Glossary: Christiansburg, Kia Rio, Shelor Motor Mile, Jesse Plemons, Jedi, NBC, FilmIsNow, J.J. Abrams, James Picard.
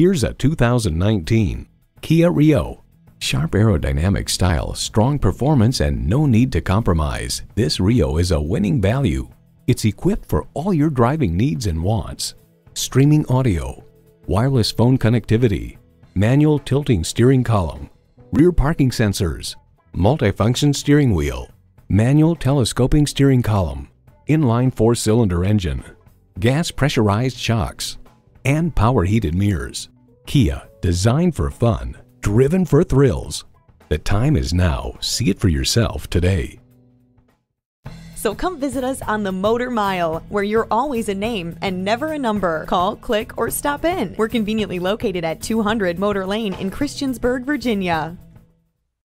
Here's a 2019 Kia Rio. Sharp aerodynamic style, strong performance, and no need to compromise. This Rio is a winning value. It's equipped for all your driving needs and wants. Streaming audio, wireless phone connectivity, manual tilting steering column, rear parking sensors, multifunction steering wheel, manual telescoping steering column, inline four-cylinder engine, gas pressurized shocks, and power heated mirrors. Kia, designed for fun, driven for thrills. The time is now. See it for yourself today. So come visit us on the Motor Mile, where you're always a name and never a number. Call, click, or stop in. We're conveniently located at 200 Motor Lane in Christiansburg, Virginia.